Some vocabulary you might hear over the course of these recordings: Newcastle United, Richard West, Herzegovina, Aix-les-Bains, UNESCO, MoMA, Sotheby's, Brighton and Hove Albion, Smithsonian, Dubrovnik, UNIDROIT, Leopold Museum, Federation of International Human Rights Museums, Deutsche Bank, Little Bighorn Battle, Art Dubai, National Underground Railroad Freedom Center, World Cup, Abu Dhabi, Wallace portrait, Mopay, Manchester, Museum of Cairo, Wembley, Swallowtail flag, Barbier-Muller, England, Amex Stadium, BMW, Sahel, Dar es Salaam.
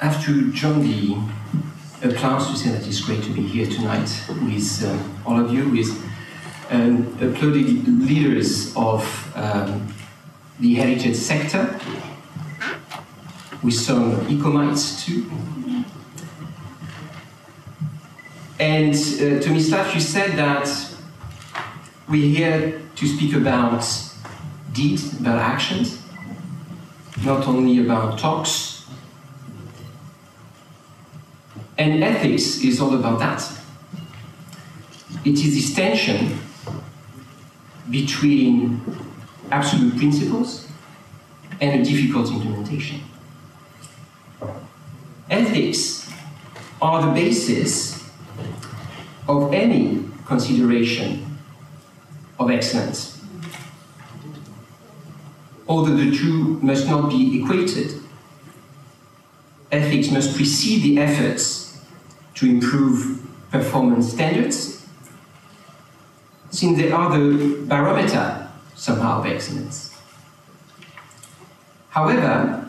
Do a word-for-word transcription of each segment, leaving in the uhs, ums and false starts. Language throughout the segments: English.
I have to join the applause to say that it's great to be here tonight with uh, all of you, with um, applauded leaders of um, the heritage sector, with some ecomites too. And uh, Tomislav, you said that we're here to speak about deeds, about actions, not only about talks. And ethics is all about that. It is this tension between absolute principles and a difficult implementation. Ethics are the basis of any consideration of excellence, although the two must not be equated. Ethics must precede the efforts to improve performance standards, since they are the barometer, somehow, of excellence. However,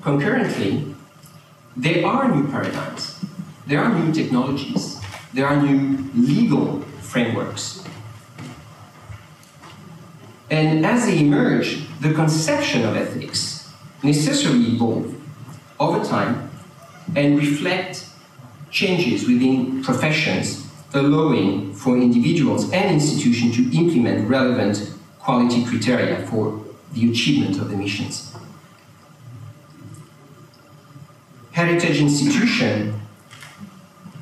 concurrently, there are new paradigms, there are new technologies, there are new legal frameworks. And as they emerge, the conception of ethics necessarily evolves over time and reflect changes within professions, allowing for individuals and institutions to implement relevant quality criteria for the achievement of the missions. Heritage institutions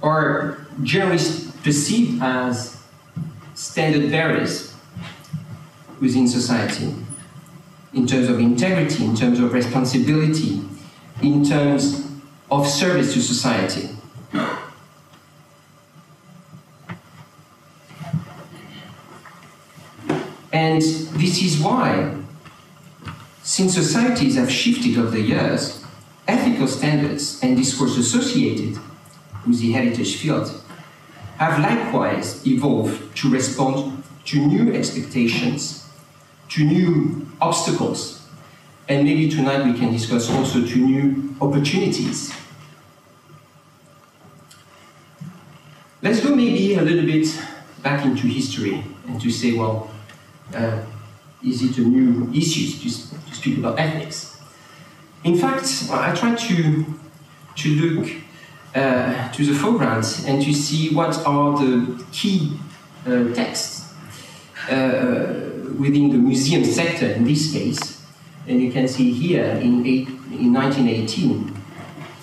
are generally perceived as standard bearers within society, in terms of integrity, in terms of responsibility, in terms of service to society. And this is why, since societies have shifted over the years, ethical standards and discourse associated with the heritage field have likewise evolved to respond to new expectations, to new obstacles, and maybe tonight we can discuss also two new opportunities. Let's go maybe a little bit back into history and to say, well, uh, is it a new issue to, to speak about ethics? In fact, I tried to, to look uh, to the foreground and to see what are the key uh, texts uh, within the museum sector in this case. And you can see here, in, eight, in nineteen eighteen,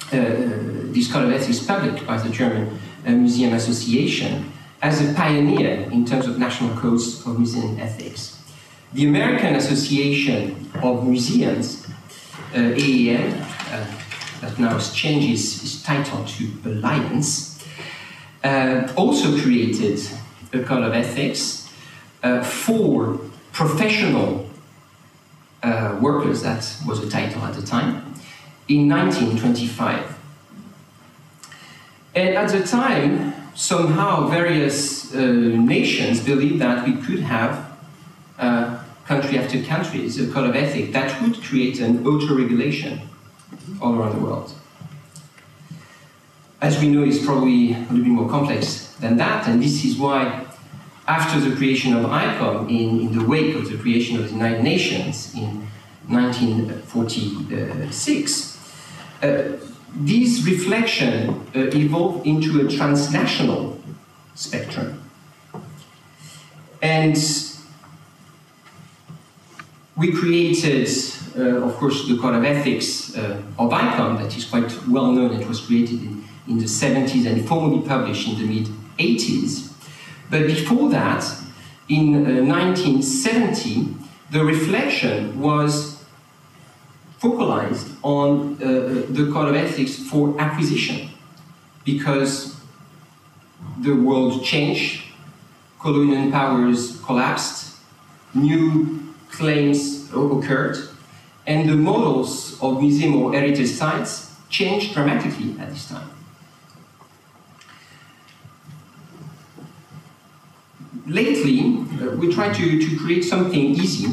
uh, this scholar of ethics published by the German uh, Museum Association as a pioneer in terms of national codes of museum ethics. The American Association of Museums, uh, A A M, uh, that now has changed its, its title to Alliance, uh, also created a code of ethics uh, for professional Uh, workers, that was the title at the time, in nineteen twenty-five. And at the time, somehow various uh, nations believed that we could have, uh, country after country, a code of ethics that would create an auto-regulation all around the world. As we know, it's probably a little bit more complex than that, and this is why after the creation of ICOM, in, in the wake of the creation of the United Nations in nineteen forty-six, uh, these reflections uh, evolved into a transnational spectrum. And we created, uh, of course, the Code of Ethics uh, of ICOM, that is quite well known. It was created in, in the seventies and formally published in the mid eighties. But before that, in uh, nineteen seventy, the reflection was focalized on uh, the code of ethics for acquisition, because the world changed, colonial powers collapsed, new claims occurred, and the models of museum or heritage sites changed dramatically at this time. Lately, uh, we tried to, to create something easy,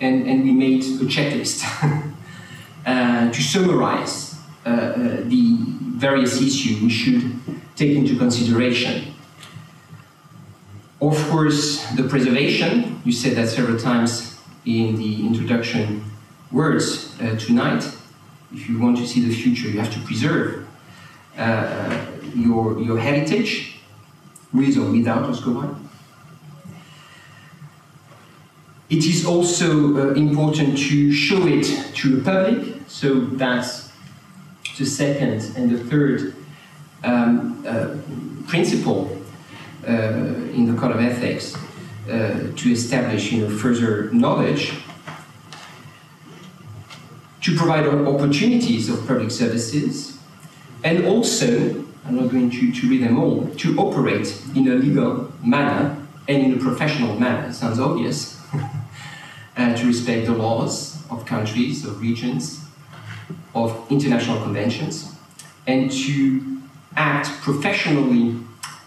and, and we made a checklist uh, to summarize uh, uh, uh, the various issues we should take into consideration. Of course, the preservation, you said that several times in the introduction words uh, tonight. If you want to see the future, you have to preserve uh, your, your heritage, with or without Oscar. It is also uh, important to show it to the public, so that's the second and the third um, uh, principle uh, in the code of ethics uh, to establish, you know, further knowledge, to provide opportunities of public services, and also, I'm not going to, to read them all, to operate in a legal manner and in a professional manner. It sounds obvious. Uh, to respect the laws of countries, of regions, of international conventions, and to act professionally,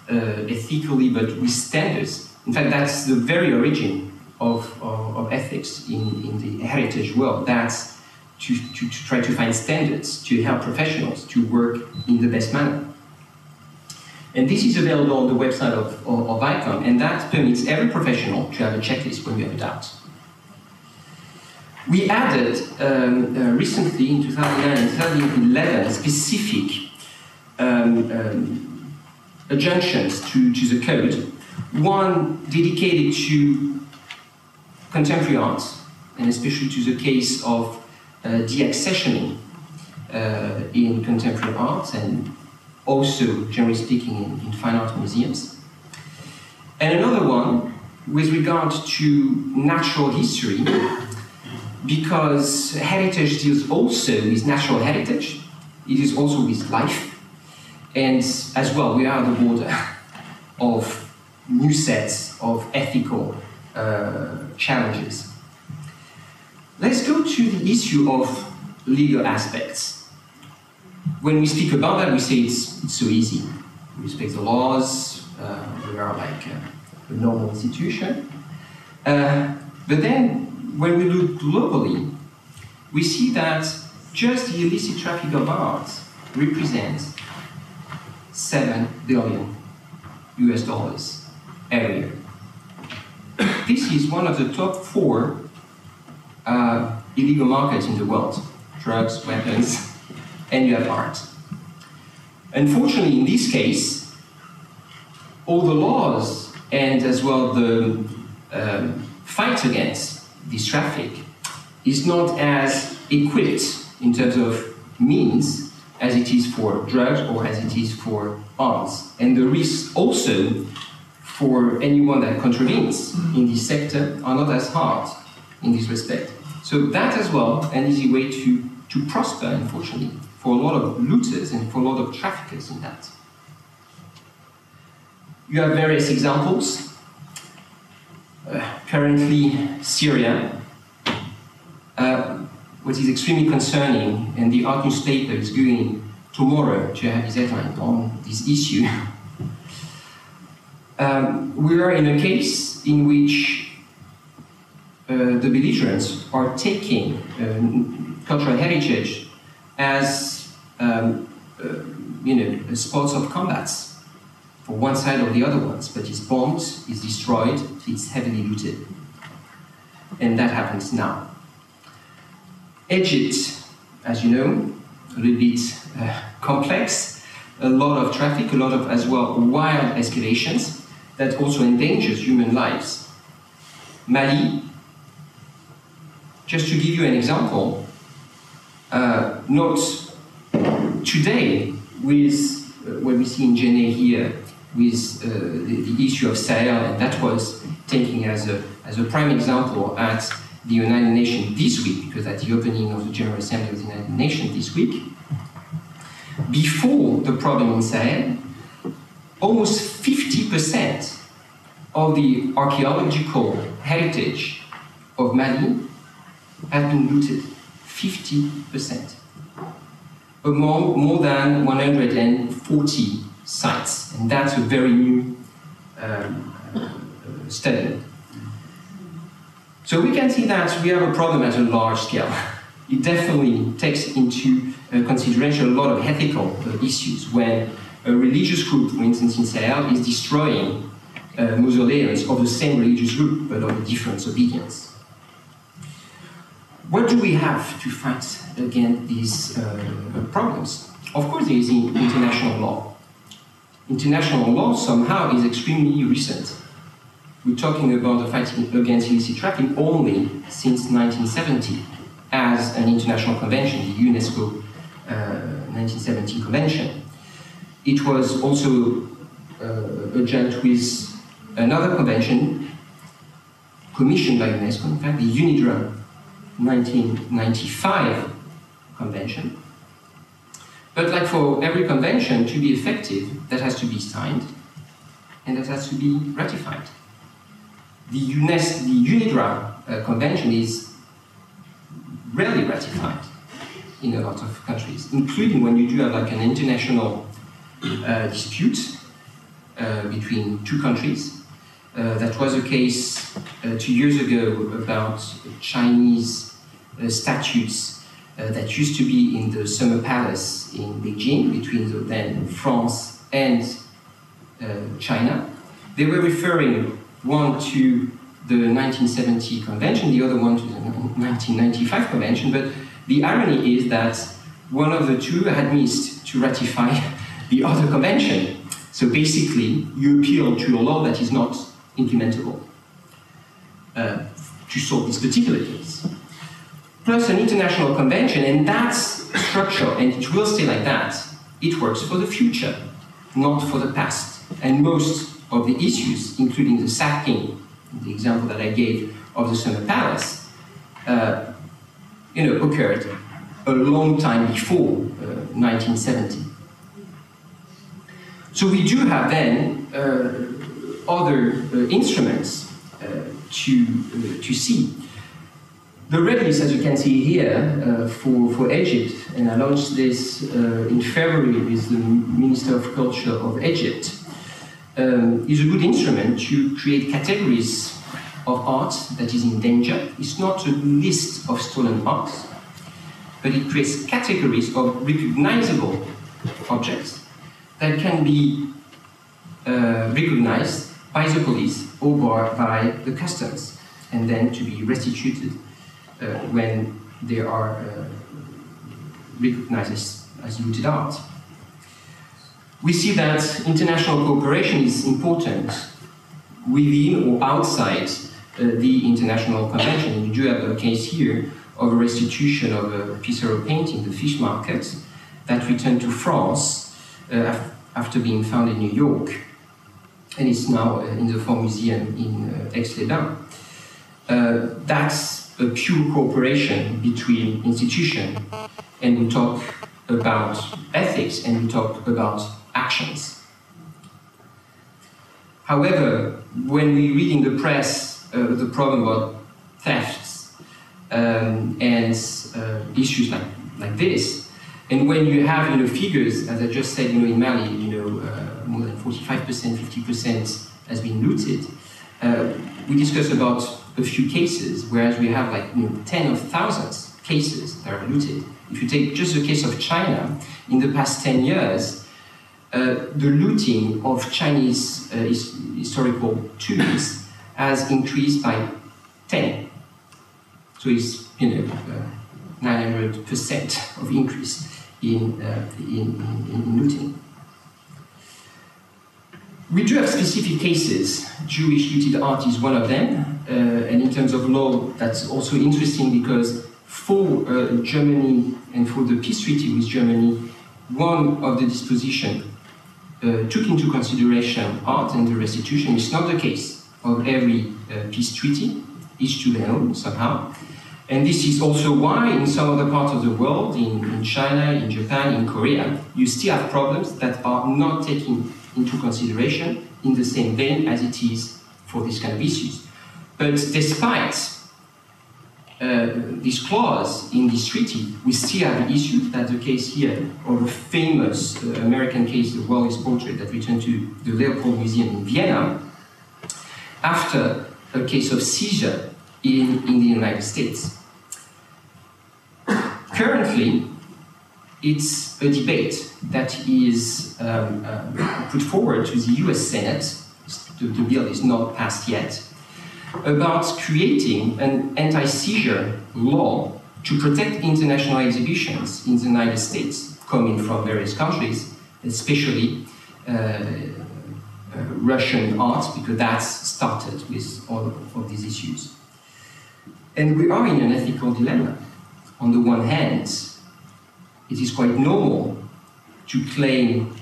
uh, ethically, but with standards. In fact, that's the very origin of, of, of ethics in, in the heritage world. That's to, to, to try to find standards to help professionals to work in the best manner. And this is available on the website of, of, of ICOM, and that permits every professional to have a checklist when you have a doubt. We added um, uh, recently, in two thousand nine and two thousand eleven, specific um, um, adjunctions to, to the code. One dedicated to contemporary art, and especially to the case of uh, deaccessioning uh, in contemporary art, and also, generally speaking, in, in fine art museums. And another one with regard to natural history, because heritage deals also with natural heritage, it is also with life, and as well we are at the border of new sets of ethical uh, challenges. Let's go to the issue of legal aspects. When we speak about that, we say it's, it's so easy. We respect the laws, uh, we are like a, a normal institution, uh, but then when we look globally, we see that just the illicit traffic of art represents seven billion U S dollars every year. This is one of the top four uh, illegal markets in the world: drugs, weapons, and you have art. Unfortunately, in this case, all the laws and as well the um, fight against this traffic is not as equipped in terms of means as it is for drugs or as it is for arms. And the risks also for anyone that contravenes in this sector are not as hard in this respect. So that as well, an easy way to, to prosper, unfortunately, for a lot of looters and for a lot of traffickers in that. You have various examples. Uh, currently, Syria, uh, what is extremely concerning, and the art newspaper is going tomorrow to have its headline on this issue. um, we are in a case in which uh, the belligerents are taking uh, cultural heritage as um, uh, you know, spots of combats. For one side or the other ones, but it's bombed, it's destroyed, it's heavily looted. And that happens now. Egypt, as you know, a little bit uh, complex, a lot of traffic, a lot of as well wild excavations that also endangers human lives. Mali, just to give you an example, uh, not today with uh, what we see in Geneva here, with uh, the, the issue of Sahel, and that was taken as a, as a prime example at the United Nations this week, because at the opening of the General Assembly of the United Nations this week, before the problem in Sahel, almost fifty percent of the archaeological heritage of Mali had been looted, fifty percent, among more than one hundred forty sites, and that's a very new um, uh, study. So we can see that we have a problem at a large scale. It definitely takes into uh, consideration a lot of ethical uh, issues when a religious group, for instance in Sahel, is destroying uh, mausoleums of the same religious group but of a different obedience. What do we have to fight against these uh, problems? Of course there is international law. International law somehow is extremely recent. We're talking about the fight against illicit trafficking only since nineteen seventy as an international convention, the UNESCO uh, nineteen seventy convention. It was also uh, adjunct with another convention commissioned by UNESCO, in fact, the UNIDROIT nineteen ninety-five convention. But like for every convention, to be effective, that has to be signed and that has to be ratified. The UNESCO, the UNIDROIT uh, convention is rarely ratified in a lot of countries, including when you do have like an international uh, dispute uh, between two countries. Uh, that was a case uh, two years ago about Chinese uh, statues Uh, that used to be in the Summer Palace in Beijing, between the, then France and uh, China. They were referring one to the nineteen seventy convention, the other one to the nineteen ninety-five convention, but the irony is that one of the two had missed to ratify the other convention. So basically, you appeal to a law that is not implementable uh, to solve this particular case. Plus an international convention, and that's structure, and it will stay like that. It works for the future, not for the past. And most of the issues, including the sacking, the example that I gave of the Summer Palace, uh, you know, occurred a long time before uh, nineteen seventy. So we do have then uh, other uh, instruments uh, to, uh, to see. The red list, as you can see here, uh, for, for Egypt, and I launched this uh, in February with the Minister of Culture of Egypt, um, is a good instrument to create categories of art that is in danger. It's not a list of stolen art, but it creates categories of recognizable objects that can be uh, recognized by the police or by the customs, and then to be restituted Uh, when they are uh, recognized as, as looted art. We see that international cooperation is important within or outside uh, the international convention. We do have a case here of a restitution of a Pissero painting, The Fish Market, that returned to France uh, after being found in New York, and it's now uh, in the Ford Museum in uh, Aix-les-Bains. Uh, that's a pure cooperation between institutions, and we talk about ethics and we talk about actions. However, when we read in the press uh, the problem about thefts um, and uh, issues like, like this, and when you have, you know, figures, as I just said, you know, in Mali, you know, uh, more than forty-five percent, fifty percent has been looted, uh, we discuss about a few cases, whereas we have like you know, ten of thousands of cases that are looted. If you take just the case of China, in the past ten years, uh, the looting of Chinese uh, his historical tombs has increased by ten. So it's, you know, uh, nine hundred percent of increase in, uh, in, in, in looting. We do have specific cases. Jewish looted art is one of them. Uh, and in terms of law, that's also interesting because for uh, Germany and for the peace treaty with Germany, one of the dispositions uh, took into consideration art and the restitution. It's not the case of every uh, peace treaty, each to their own somehow. And this is also why in some other parts of the world, in, in China, in Japan, in Korea, you still have problems that are not taken into consideration in the same vein as it is for this kind of issues. But despite uh, this clause in this treaty, we still have an issue. That's the case here of a famous uh, American case, the Wallace portrait that returned to the Leopold Museum in Vienna after a case of seizure in, in the United States. Currently, it's a debate that is um, uh, put forward to the U S Senate, the, the bill is not passed yet, about creating an anti-seizure law to protect international exhibitions in the United States coming from various countries, especially uh, uh, Russian art, because that's started with all of these issues. And we are in an ethical dilemma. On the one hand, it is quite normal to claim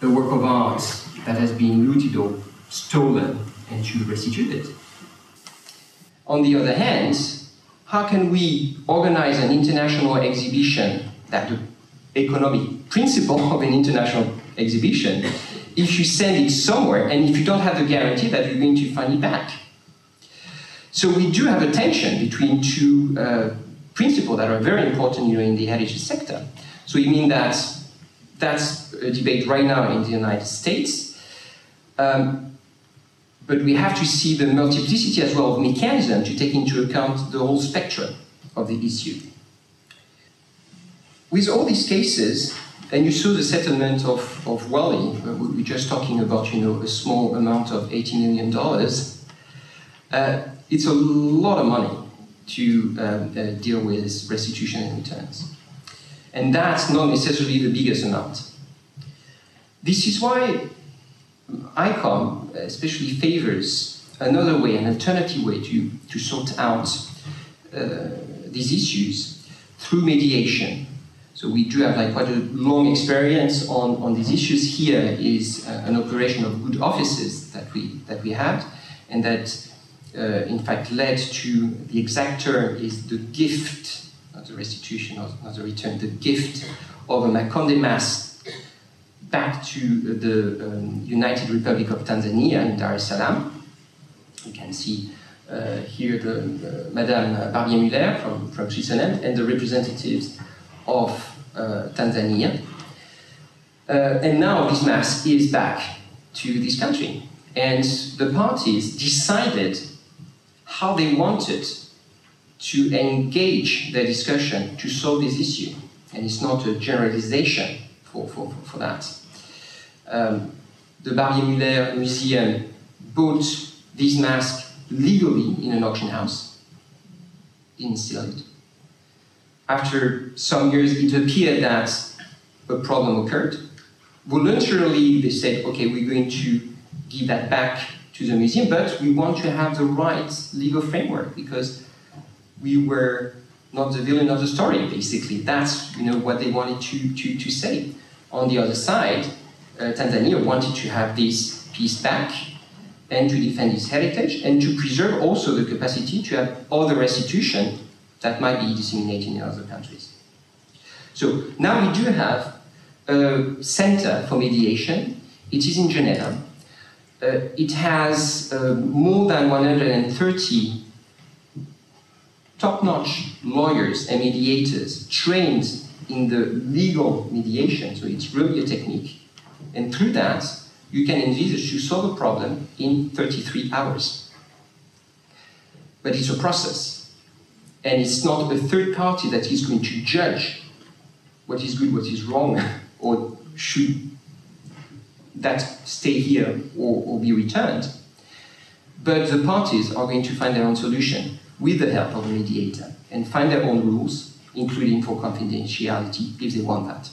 the work of art that has been looted or stolen and to restitute it. On the other hand, how can we organize an international exhibition, that the economic principle of an international exhibition, if you send it somewhere and if you don't have the guarantee that you're going to find it back? So we do have a tension between two uh, principles that are very important, you know, in the heritage sector. So we mean that that's a debate right now in the United States. Um, but we have to see the multiplicity as well of mechanism to take into account the whole spectrum of the issue. With all these cases, and you saw the settlement of, of Wally, we were just talking about, you know, a small amount of eighty million dollars. Uh, It's a lot of money to uh, uh, deal with restitution and returns. And that's not necessarily the biggest amount. This is why I COM especially favors another way, an alternative way to, to sort out uh, these issues through mediation. So we do have like quite a long experience on, on these issues. Here is uh, an operation of good offices that we, that we had, and that Uh, in fact led to the exactor is the gift, not the restitution, not, not the return, the gift of a Maconde mask back to the um, United Republic of Tanzania in Dar es Salaam. You can see uh, here the uh, Madame Barbier-Muller from, from Switzerland and the representatives of uh, Tanzania. Uh, and now this mask is back to this country. And the parties decided how they wanted to engage their discussion to solve this issue. And it's not a generalization for, for, for, for that. Um, the Barbier-Muller Museum bought this mask legally in an auction house, didn't sell it. After some years, it appeared that a problem occurred. Voluntarily, they said, okay, we're going to give that back to the museum, but we want to have the right legal framework because we were not the villain of the story, basically. That's, you know, what they wanted to, to, to say. On the other side, uh, Tanzania wanted to have this piece back and to defend its heritage and to preserve also the capacity to have other restitution that might be disseminated in other countries. So now we do have a center for mediation. It is in Geneva. Uh, it has uh, more than one hundred thirty top-notch lawyers and mediators trained in the legal mediation, so it's really a technique. And through that, you can envisage to solve a problem in thirty-three hours. But it's a process. And it's not a third party that is going to judge what is good, what is wrong, or should that stay here or, or be returned. But the parties are going to find their own solution with the help of a mediator and find their own rules, including for confidentiality, if they want that.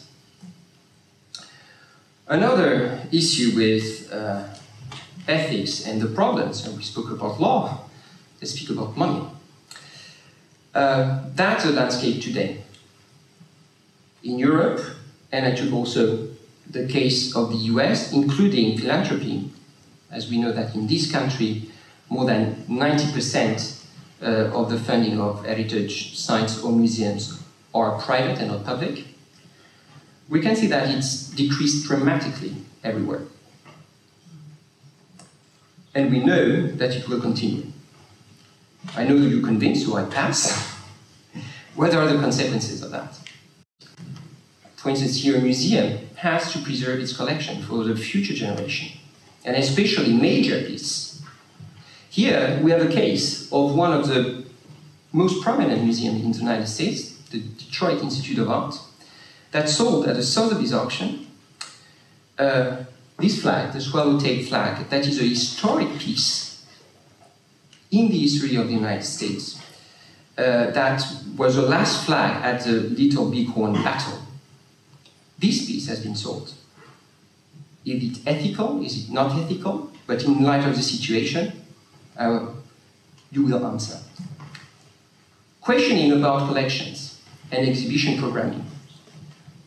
Another issue with uh, ethics and the problems, and we spoke about law, let's speak about money. Uh, that's the landscape today in Europe, and I took also the case of the U S, including philanthropy, as we know that in this country, more than ninety percent uh, of the funding of heritage sites or museums are private and not public. We can see that it's decreased dramatically everywhere. And we know that it will continue. I know you're convinced, so I pass. What are the consequences of that? For instance, here a museum has to preserve its collection for the future generation, and especially major pieces. Here we have a case of one of the most prominent museums in the United States, the Detroit Institute of Art, that sold at the Sotheby's auction uh, this flag, the Swallowtail flag, that is a historic piece in the history of the United States. Uh, that was the last flag at the Little Bighorn Battle. This piece has been sold. Is it ethical? Is it not ethical? But in light of the situation, uh, you will answer. Questioning about collections and exhibition programming.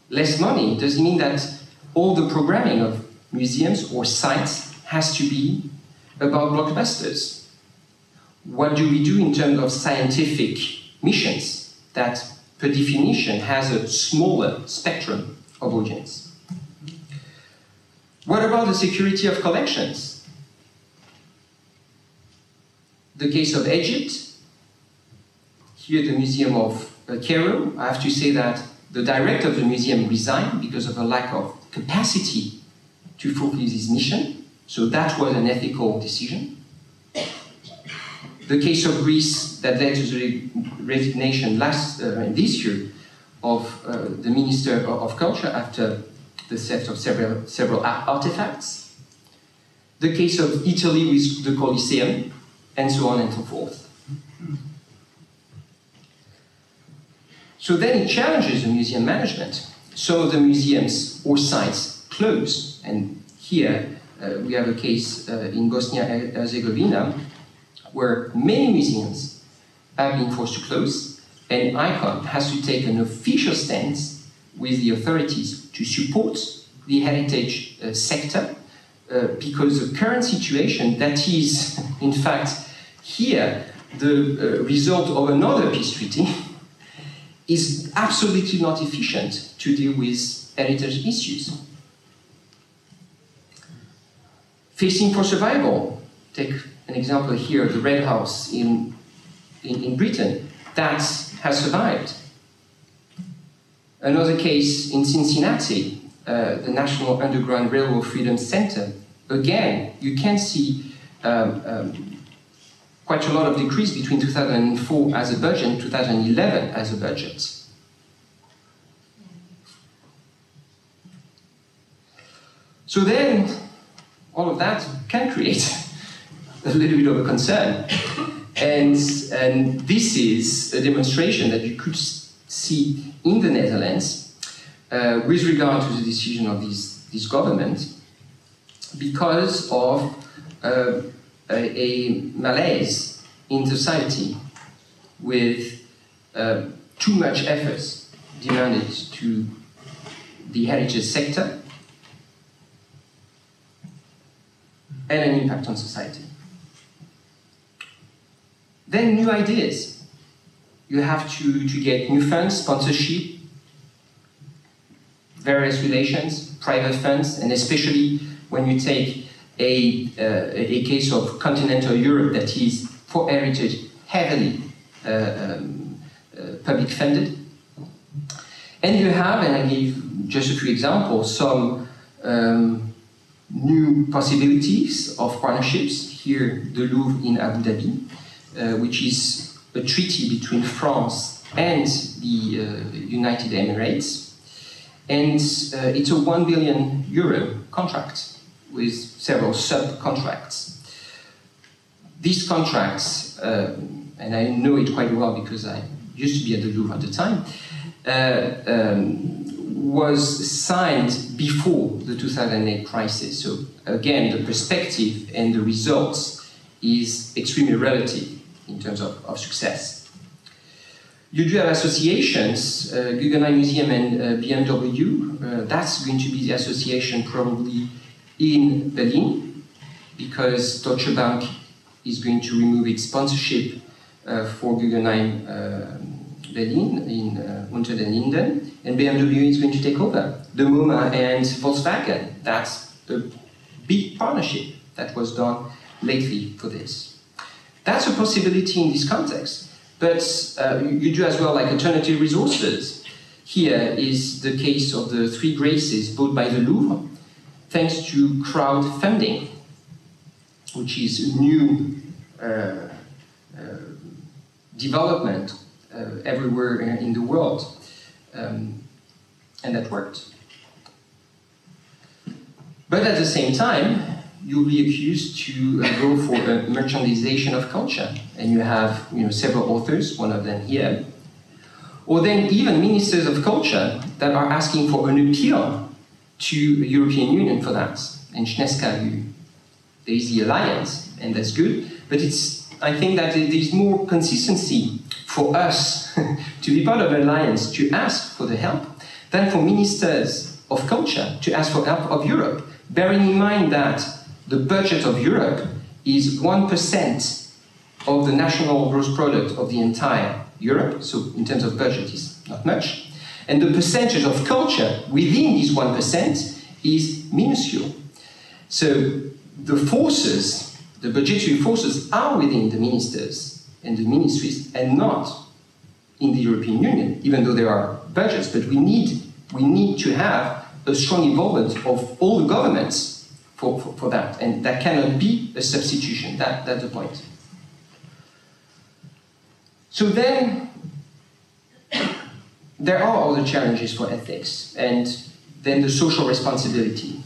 Less money doesn't mean that all the programming of museums or sites has to be about blockbusters. What do we do in terms of scientific missions that, per definition, has a smaller spectrum of audience? What about the security of collections? The case of Egypt, here at the Museum of Cairo, I have to say that the director of the museum resigned because of a lack of capacity to fulfill his mission, so that was an ethical decision. The case of Greece that led to the resignation last, uh, this year of uh, the Minister of Culture after the theft of several, several artifacts. The case of Italy with the Coliseum, and so on and so forth. So then it challenges the museum management. Some of the museums or sites close, and here uh, we have a case uh, in Bosnia and Herzegovina, where many museums have been forced to close, and ICOM has to take an official stance with the authorities to support the heritage uh, sector, uh, because the current situation that is, in fact, here, the uh, result of another peace treaty, is absolutely not efficient to deal with heritage issues. Facing for survival, take an example here, the Red House in, in, in Britain, that has survived. Another case in Cincinnati, uh, the National Underground Railroad Freedom Center. Again, you can see um, um, quite a lot of decrease between two thousand four as a budget and two thousand eleven as a budget. So then, all of that can create a little bit of a concern, and, and this is a demonstration that you could see in the Netherlands uh, with regard to the decision of this, this government, because of uh, a, a malaise in society with uh, too much efforts demanded to the heritage sector and an impact on society. Then new ideas. You have to, to get new funds, sponsorship, various relations, private funds, and especially when you take a, uh, a case of continental Europe that is, for heritage, heavily uh, um, uh, public funded. And you have, and I give just a few examples, some um, new possibilities of partnerships. Here, the Louvre in Abu Dhabi, Uh, which is a treaty between France and the uh, United Emirates. And uh, it's a one billion euro contract with several subcontracts. These contracts, uh, and I know it quite well because I used to be at the Louvre at the time, uh, um, was signed before the two thousand eight crisis. So again, the perspective and the results is extremely relative in terms of, of success. You do have associations, uh, Guggenheim Museum and uh, B M W, uh, that's going to be the association probably in Berlin, because Deutsche Bank is going to remove its sponsorship uh, for Guggenheim uh, Berlin in uh, Unter den Linden, and B M W is going to take over. The MoMA and Volkswagen, that's a big partnership that was done lately for this. That's a possibility in this context, but uh, you do as well like alternative resources. Here is the case of the Three Graces bought by the Louvre, thanks to crowdfunding, which is a new uh, uh, development uh, everywhere in the world. Um, And that worked. But at the same time, you'll be accused to uh, go for a merchandisation of culture. And you have you know, several authors, one of them here, or then even ministers of culture that are asking for an appeal to the European Union for that. In Schneska, there is the alliance, and that's good, but it's, I think that there's more consistency for us to be part of an alliance, to ask for the help, than for ministers of culture to ask for help of Europe, bearing in mind that the budget of Europe is one percent of the national gross product of the entire Europe, so in terms of budget is not much, and the percentage of culture within this one percent is minuscule. So the forces, the budgetary forces, are within the ministers and the ministries and not in the European Union, even though there are budgets, but we need, we need to have a strong involvement of all the governments for, for, for that, and that cannot be a substitution, that, that's the point. So then, there are other challenges for ethics, and then the social responsibility.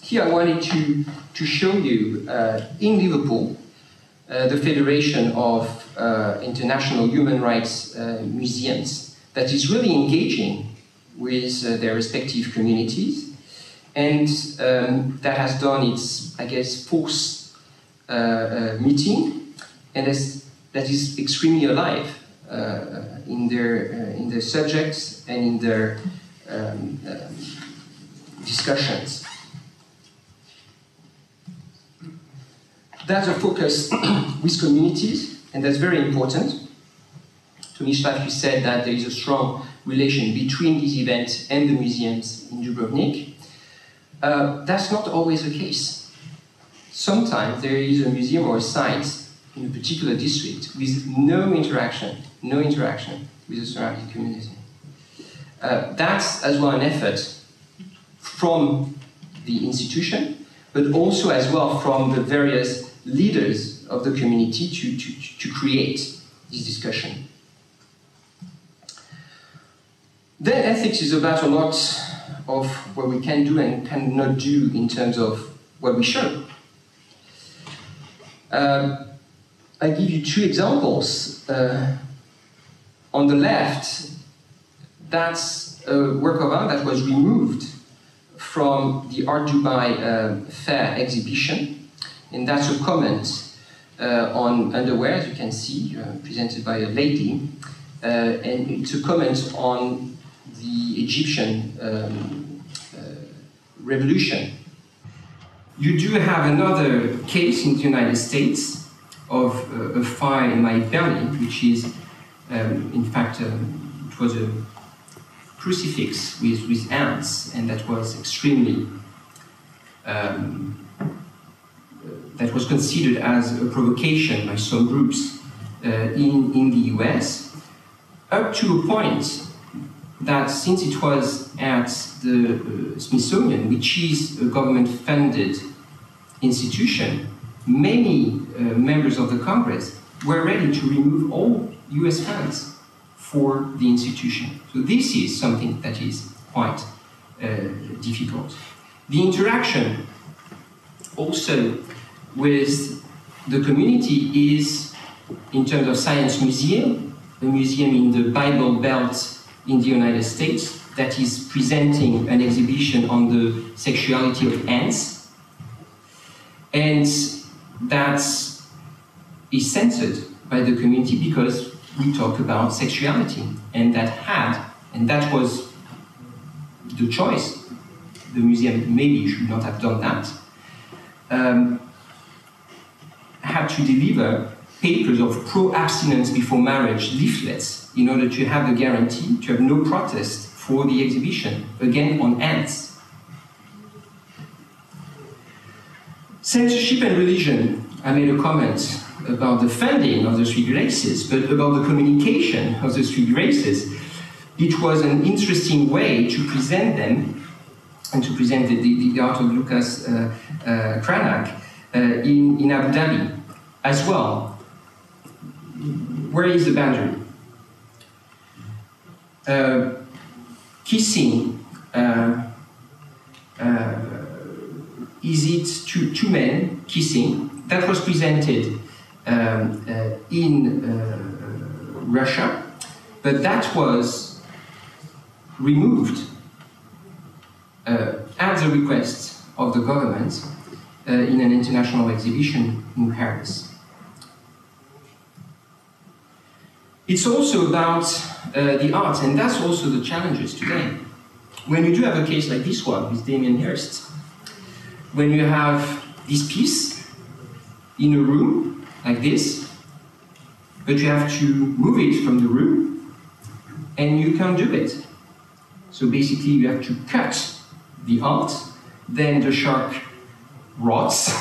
Here I wanted to, to show you, uh, in Liverpool, uh, the Federation of uh, International Human Rights uh, Museums that is really engaging with uh, their respective communities, and um, that has done its, I guess, fourth uh, uh, meeting, and that is extremely alive uh, in, their, uh, in their subjects and in their um, um, discussions. That's a focus with communities, and that's very important. Tomislav, you said that there is a strong relation between these events and the museums in Dubrovnik. Uh, that's not always the case. Sometimes there is a museum or a site in a particular district with no interaction, no interaction with the surrounding community. Uh, that's as well an effort from the institution, but also as well from the various leaders of the community to, to, to create this discussion. Then ethics is about a lot of what we can do and cannot do in terms of what we show. Um, I give you two examples. Uh, on the left, that's a work of art that was removed from the Art Dubai uh, fair exhibition, and that's a comment uh, on underwear, as you can see, uh, presented by a lady, uh, and it's a comment on the Egyptian um, uh, revolution. You do have another case in the United States of uh, a fire in my belly, which is, um, in fact, um, it was a crucifix with, with ants, and that was extremely, um, that was considered as a provocation by some groups uh, in, in the U S, up to a point that since it was at the uh, Smithsonian, which is a government-funded institution, many uh, members of the Congress were ready to remove all U S funds for the institution. So this is something that is quite uh, difficult. The interaction also with the community is, in terms of science museum, a museum in the Bible Belt in the United States that is presenting an exhibition on the sexuality of ants, and that is censored by the community because we talk about sexuality, and that had, and that was the choice. The museum maybe should not have done that. Um, had to deliver papers of pro-abstinence before marriage leaflets in order to have the guarantee to have no protest for the exhibition, again on ants. Censorship and religion, I made a comment about the funding of the Three Graces, but about the communication of the Three Graces. It was an interesting way to present them, and to present the, the, the art of Lucas uh, uh, Cranach uh, in, in Abu Dhabi as well. Where is the boundary? Uh, kissing, uh, uh, is it two, two men kissing, that was presented um, uh, in uh, Russia, but that was removed uh, at the request of the government uh, in an international exhibition in Paris. It's also about uh, the arts, and that's also the challenges today. When you do have a case like this one with Damien Hirst, when you have this piece in a room like this, but you have to move it from the room, and you can't do it. So basically you have to cut the art, then the shark rots,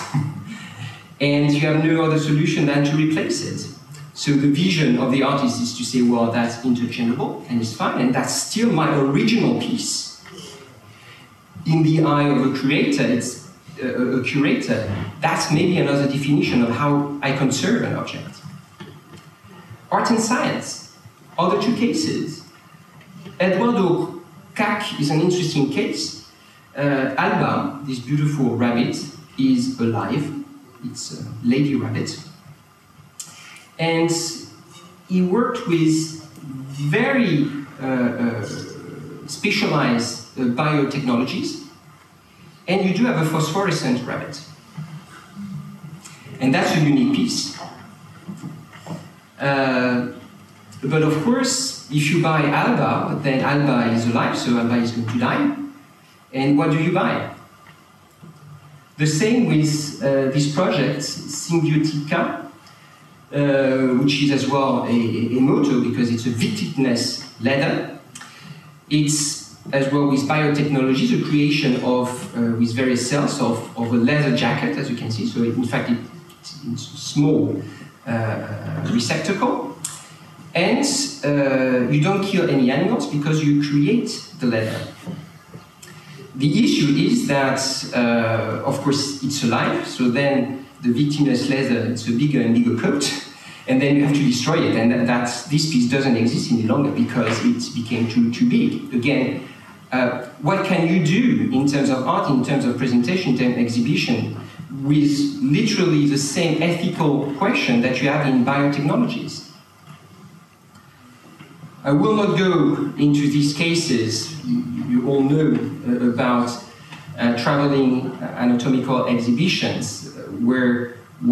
and you have no other solution than to replace it. So the vision of the artist is to say, well, that's interchangeable, and it's fine, and that's still my original piece. In the eye of a curator, it's uh, a curator, that's maybe another definition of how I conserve an object. Art and science are the two cases. Eduardo Cac is an interesting case. Uh, Alba, this beautiful rabbit, is alive. It's a lady rabbit. And he worked with very uh, uh, specialized uh, biotechnologies, and you do have a phosphorescent rabbit. And that's a unique piece. Uh, but of course, if you buy Alba, then Alba is alive, so Alba is going to die. And what do you buy? The same with uh, this project, Symbiotica, Uh, which is as well a, a motto because it's a victimless leather. It's as well with biotechnology, the creation of, uh, with various cells, of, of a leather jacket, as you can see. So it, in fact, it, it's a small uh, receptacle. And uh, you don't kill any animals because you create the leather. The issue is that, uh, of course, it's alive, so then the victimless leather, it's a bigger and bigger coat, and then you have to destroy it, and that, that this piece doesn't exist any longer because it became too, too big. Again, uh, what can you do in terms of art, in terms of presentation, in terms of exhibition, with literally the same ethical question that you have in biotechnologies? I will not go into these cases. You all know about uh, traveling anatomical exhibitions, where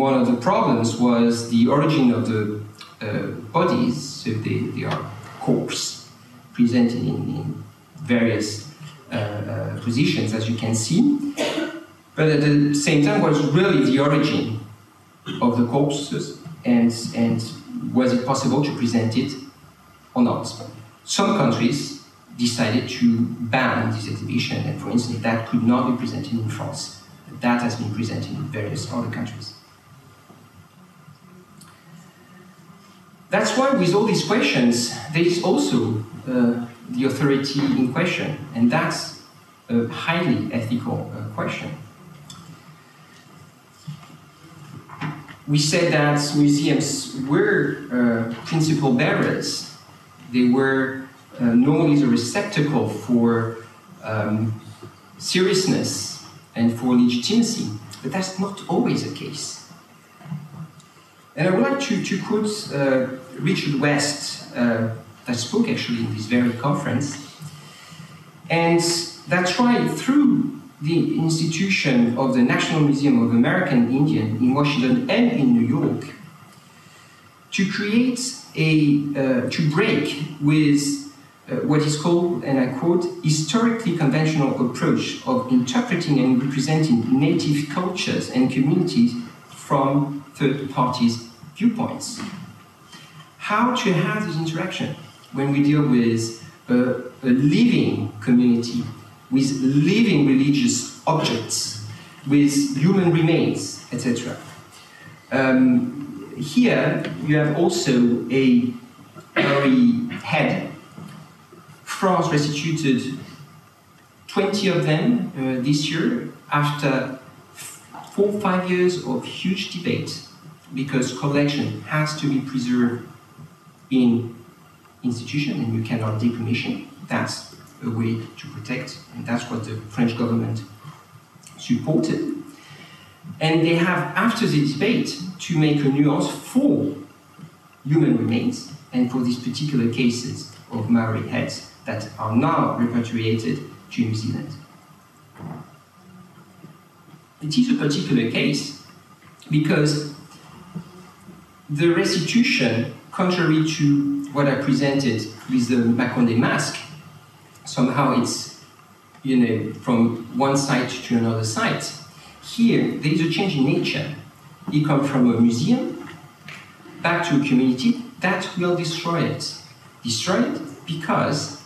one of the problems was the origin of the uh, bodies, so they, they are corpse presented in, in various uh, uh, positions, as you can see. But at the same time, what's really the origin of the corpses, and, and was it possible to present it or not? Some countries decided to ban this exhibition, and for instance, that could not be presented in France. That has been presented in various other countries. That's why with all these questions, there is also uh, the authority in question, and that's a highly ethical uh, question. We said that museums were uh, principal bearers. They were uh, normally the receptacle for um, seriousness and for legitimacy, but that's not always the case. And I would like to, to quote uh, Richard West, uh, that spoke actually in this very conference, and that's why through the institution of the National Museum of American Indian in Washington and in New York, to create a, uh, to break with Uh, what is called, and I quote, historically conventional approach of interpreting and representing native cultures and communities from third parties' viewpoints. How to have this interaction when we deal with uh, a living community, with living religious objects, with human remains, et cetera. Um, here you have also a very head. France restituted twenty of them uh, this year after four, five years of huge debate because collection has to be preserved in institution and you cannot decommission. That's a way to protect, and that's what the French government supported. And they have, after the debate, to make a nuance for human remains and for these particular cases of Maori heads that are now repatriated to New Zealand. It is a particular case because the restitution, contrary to what I presented with the Maconde mask, somehow it's, you know, from one site to another site. Here, there is a change in nature. It comes from a museum back to a community that will destroy it. Destroy it because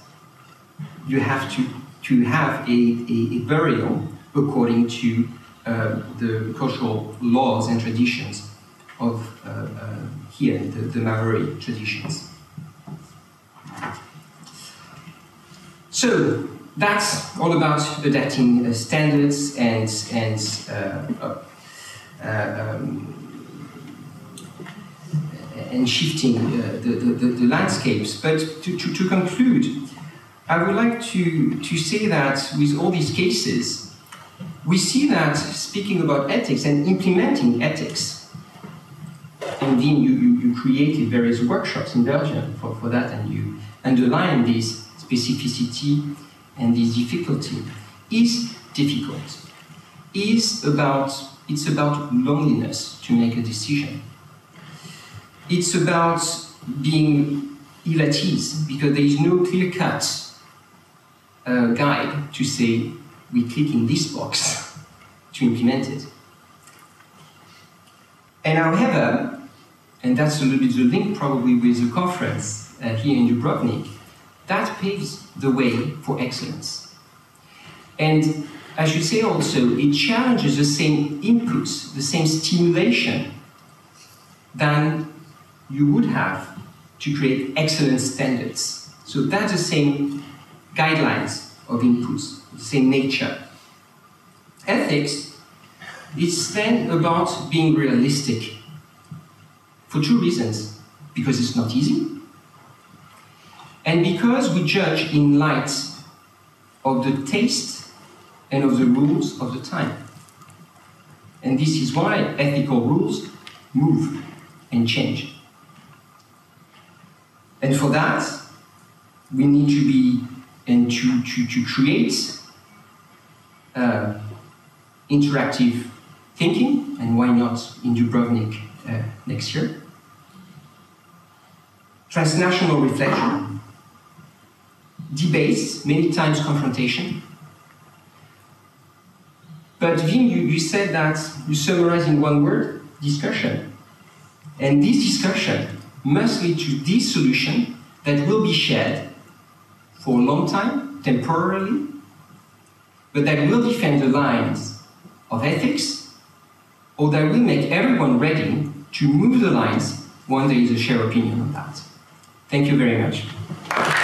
you have to, to have a, a, a burial according to uh, the cultural laws and traditions of uh, uh, here, the, the Maori traditions. So, that's all about the dating uh, standards and, and uh, uh, um, and shifting uh, the, the, the landscapes. But to, to, to conclude, I would like to, to say that with all these cases, we see that speaking about ethics and implementing ethics, and then you, you, you created various workshops in Belgium for, for that, and you underline this specificity and this difficulty is difficult. Is about, it's about loneliness to make a decision. It's about being ill at ease because there is no clear-cut uh, guide to say we click in this box to implement it. And however, and that's a little bit the link probably with the conference uh, here in Dubrovnik, that paves the way for excellence. And I should say also, it challenges the same inputs, the same stimulation than you would have to create excellent standards. So that's the same guidelines of inputs, the same nature. Ethics, it's then about being realistic for two reasons. Because it's not easy, and because we judge in light of the taste and of the rules of the time. And this is why ethical rules move and change. And for that, we need to be and to, to, to create uh, interactive thinking, and why not in Dubrovnik uh, next year. Transnational reflection. Debates, many times confrontation. But Vin, you, you said that, you summarize in one word, discussion. And this discussion must lead to this solution that will be shared for a long time, temporarily, but that will defend the lines of ethics, or that will make everyone ready to move the lines when there is a shared opinion on that. Thank you very much.